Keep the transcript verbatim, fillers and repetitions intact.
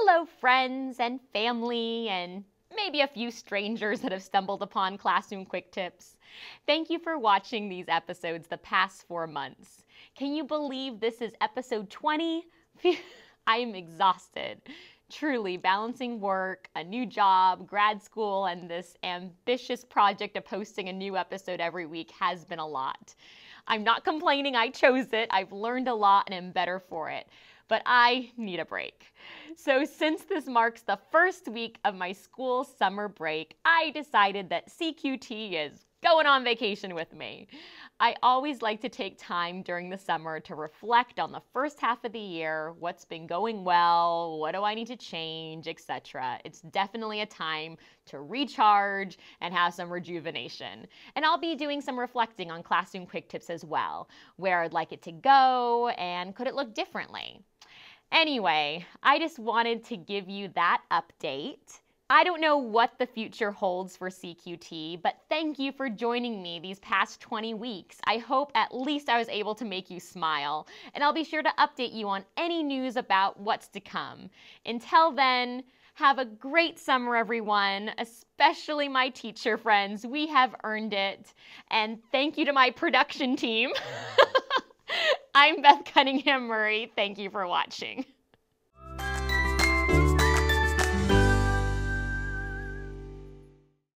Hello friends and family and maybe a few strangers that have stumbled upon Classroom Quick Tips. Thank you for watching these episodes the past four months. Can you believe this is episode twenty? I'm exhausted. Truly, balancing work, a new job, grad school, and this ambitious project of posting a new episode every week has been a lot. I'm not complaining, I chose it. I've learned a lot and am better for it. But I need a break. So since this marks the first week of my school summer break, I decided that C Q T is going on vacation with me. I always like to take time during the summer to reflect on the first half of the year, what's been going well, what do I need to change, et cetera. It's definitely a time to recharge and have some rejuvenation. And I'll be doing some reflecting on Classroom Quick Tips as well, where I'd like it to go and could it look differently. Anyway, I just wanted to give you that update. I don't know what the future holds for C Q T, but thank you for joining me these past twenty weeks. I hope at least I was able to make you smile, and I'll be sure to update you on any news about what's to come. Until then, have a great summer, everyone, especially my teacher friends. We have earned it. And thank you to my production team. I'm Beth Cunningham Murray. Thank you for watching.